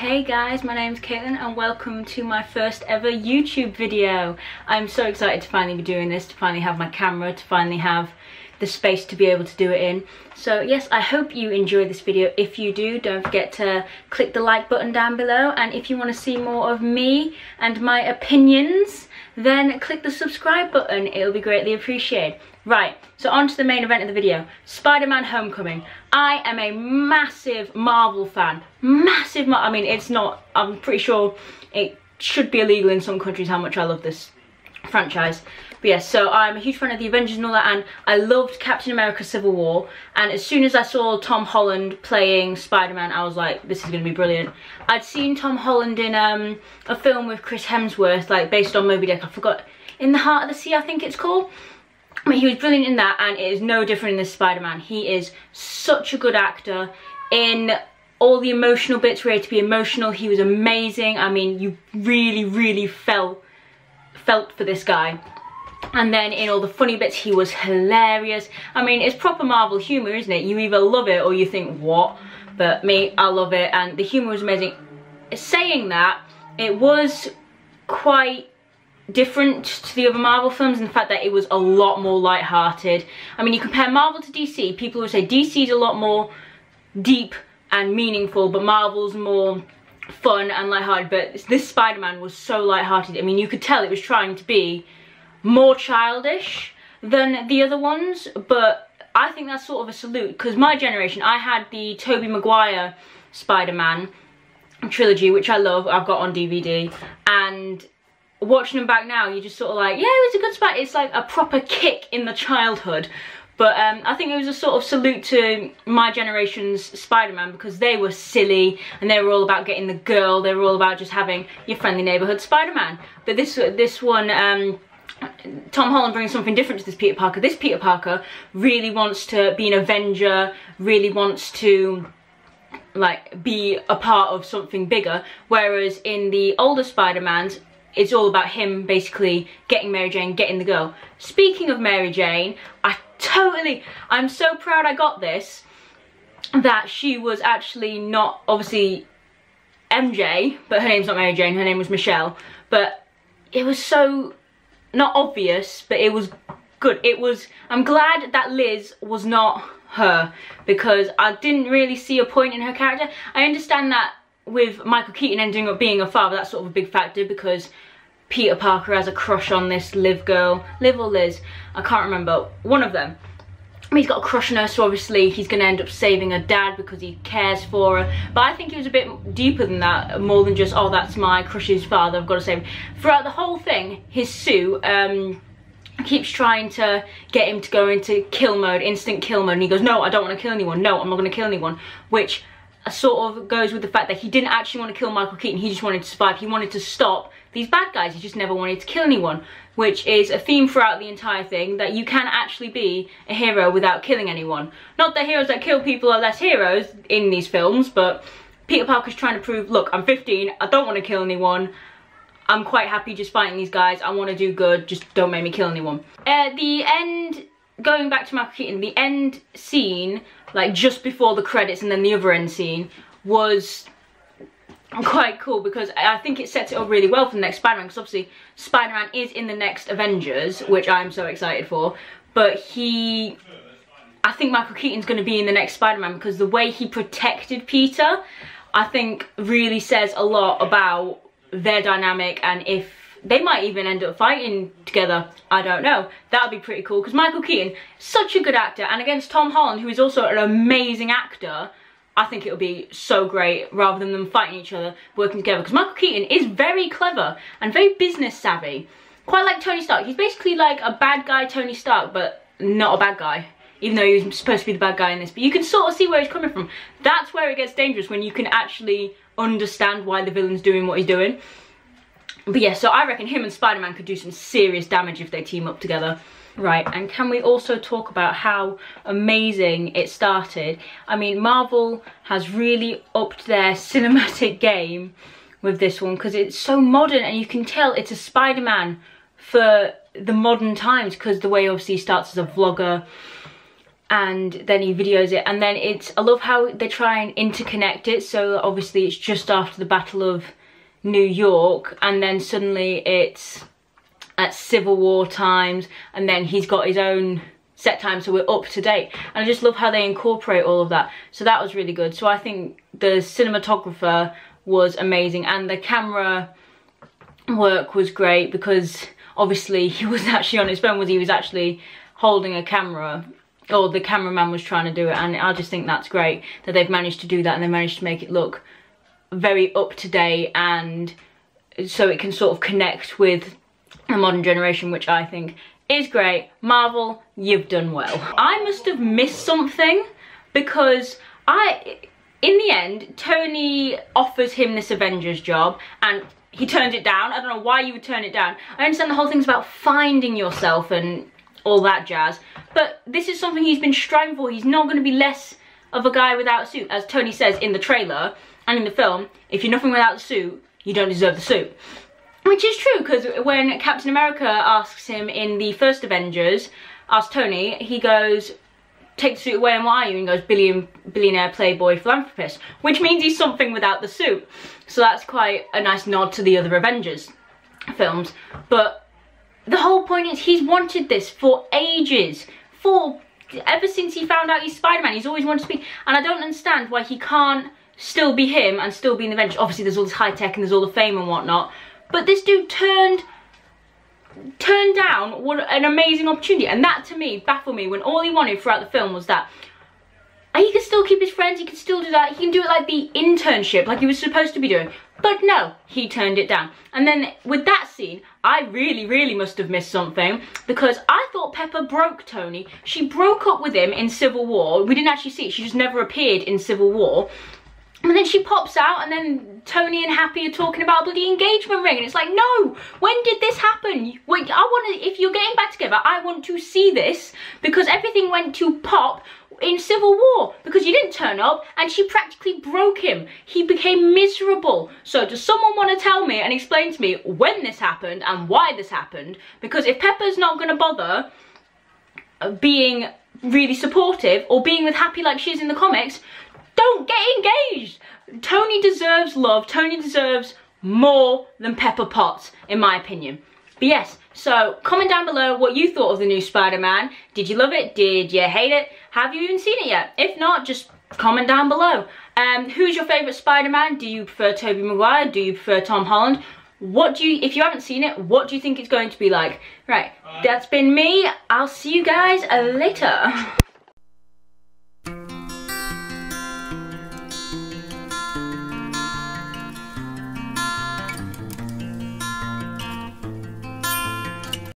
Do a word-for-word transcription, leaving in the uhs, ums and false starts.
hey guys, my name's Caitlin and welcome to my first ever YouTube video. I'm so excited to finally be doing this, to finally have my camera, to finally have the space to be able to do it in. So yes, I hope you enjoy this video. If you do, don't forget to click the like button down below, and if you want to see more of me and my opinions, then click the subscribe button. It'll be greatly appreciated. Right, so on to the main event of the video, Spider-Man Homecoming. I am a massive Marvel fan. Massive, Mar I mean, it's not, I'm pretty sure it should be illegal in some countries how much I love this franchise. But yes, so I'm a huge fan of the Avengers and all that, and I loved Captain America Civil War, and as soon as I saw Tom Holland playing Spider-Man, I was like, this is going to be brilliant. I'd seen Tom Holland in um, a film with Chris Hemsworth, like based on Moby Dick, I forgot, In the Heart of the Sea I think it's called. I mean, he was brilliant in that, and it is no different in this Spider-Man. He is such a good actor. In all the emotional bits where he had to be emotional, he was amazing. I mean, you really, really felt, felt for this guy. And then in all the funny bits, he was hilarious. I mean, it's proper Marvel humour, isn't it? You either love it or you think, what? But me, I love it, and the humour was amazing. Saying that, it was quite different to the other Marvel films in the fact that it was a lot more light-hearted. I mean, you compare Marvel to D C, people would say D C's a lot more deep and meaningful, but Marvel's more fun and light-hearted. But this Spider-Man was so light-hearted. I mean, you could tell it was trying to be more childish than the other ones, but I think that's sort of a salute, because my generation, I had the Tobey Maguire Spider-Man trilogy, which I love, I've got on D V D, and watching them back now, you're just sort of like, yeah, it was a good spot. It's like a proper kick in the childhood. But um, I think it was a sort of salute to my generation's Spider-Man, because they were silly and they were all about getting the girl. They were all about just having your friendly neighbourhood Spider-Man. But this this one, um, Tom Holland brings something different to this Peter Parker. This Peter Parker really wants to be an Avenger, really wants to like be a part of something bigger. Whereas in the older Spider-Man's, it's all about him basically getting Mary Jane, getting the girl. Speaking of Mary Jane, I totally, I'm so proud I got this, that she was actually not, obviously, M J, but her name's not Mary Jane, her name was Michelle. But it was so, not obvious, but it was good. It was, I'm glad that Liz was not her, because I didn't really see a point in her character. I understand that with Michael Keaton ending up being a father, that's sort of a big factor, because Peter Parker has a crush on this Liv girl. Liv or Liz? I can't remember. One of them. He's got a crush on her, so obviously he's going to end up saving her dad because he cares for her. But I think it was a bit deeper than that, more than just, oh, that's my crush's father, I've got to save him. Throughout the whole thing, his Sue um, keeps trying to get him to go into kill mode, instant kill mode, and he goes, no, I don't want to kill anyone. No, I'm not going to kill anyone. Which sort of goes with the fact that he didn't actually want to kill Michael Keaton, he just wanted to survive, he wanted to stop these bad guys, he just never wanted to kill anyone, which is a theme throughout the entire thing, that you can actually be a hero without killing anyone. Not that heroes that kill people are less heroes in these films, but Peter Parker's trying to prove, look, I'm fifteen, I don't want to kill anyone, I'm quite happy just fighting these guys, I want to do good, just don't make me kill anyone. At the end, going back to Michael Keaton, the end scene, like just before the credits and then the other end scene, was quite cool, because I think it sets it up really well for the next Spider-Man, because obviously Spider-Man is in the next Avengers, which I'm so excited for, but he, I think Michael Keaton's going to be in the next Spider-Man, because the way he protected Peter, I think really says a lot about their dynamic, and if they might even end up fighting together, I don't know. That would be pretty cool, because Michael Keaton, such a good actor, and against Tom Holland, who is also an amazing actor, I think it would be so great, rather than them fighting each other, working together. Because Michael Keaton is very clever and very business savvy. Quite like Tony Stark. He's basically like a bad guy Tony Stark, but not a bad guy. Even though he was supposed to be the bad guy in this. But you can sort of see where he's coming from. That's where it gets dangerous, when you can actually understand why the villain's doing what he's doing. But yeah, so I reckon him and Spider-Man could do some serious damage if they team up together. Right, and can we also talk about how amazing it started? I mean, Marvel has really upped their cinematic game with this one, because it's so modern, and you can tell it's a Spider-Man for the modern times, because the way obviously he starts as a vlogger, and then he videos it, and then it's, I love how they try and interconnect it. So obviously it's just after the Battle of New York, and then suddenly it's at Civil War times, and then he's got his own set time, so we're up to date. And I just love how they incorporate all of that, so that was really good. So I think the cinematographer was amazing, and the camera work was great, because obviously he was actually on his phone, was he was actually holding a camera, or the cameraman was trying to do it. And I just think that's great that they've managed to do that, and they managed to make it look very up to date, and so it can sort of connect with the modern generation, which I think is great. Marvel, you've done well. I must have missed something, because I, in the end, Tony offers him this Avengers job and he turns it down. I don't know why you would turn it down. I understand the whole thing's about finding yourself and all that jazz, but this is something he's been striving for. He's not going to be less of a guy without a suit, as Tony says in the trailer and in the film. If you're nothing without the suit, you don't deserve the suit, which is true, because when Captain America asks him in the first Avengers, asks Tony, he goes, take the suit away and what are you? And he goes, billion, billionaire playboy philanthropist, which means he's something without the suit. So that's quite a nice nod to the other Avengers films. But the whole point is, he's wanted this for ages, for ever since he found out he's Spider-Man. He's always wanted to be, and I don't understand why he can't still be him and still be in the Avengers. Obviously there's all this high tech and there's all the fame and whatnot, but this dude turned turned down what an amazing opportunity. And that to me baffled me, when all he wanted throughout the film was that he could still keep his friends, he could still do that, he can do it like the internship, like he was supposed to be doing. But no, he turned it down. And then with that scene, I really, really must have missed something, because I thought Pepper broke Tony. She broke up with him in Civil War. We didn't actually see it, she just never appeared in Civil War. And then she pops out, and then Tony and Happy are talking about a bloody engagement ring. And it's like, no, when did this happen? Wait, I want to, if you're getting back together, I want to see this, because everything went to pop in Civil War, because you didn't turn up and she practically broke him. He became miserable. So does someone want to tell me and explain to me when this happened and why this happened? Because if Pepper's not going to bother being really supportive or being with Happy like she is in the comics, don't get engaged. Tony deserves love. Tony deserves more than Pepper Potts, in my opinion. But yes, so comment down below what you thought of the new Spider-Man. Did you love it? Did you hate it? Have you even seen it yet? If not, just comment down below. Um, who's your favourite Spider-Man? Do you prefer Tobey Maguire? Do you prefer Tom Holland? What do you, if you haven't seen it, what do you think it's going to be like? Right, that's been me. I'll see you guys later.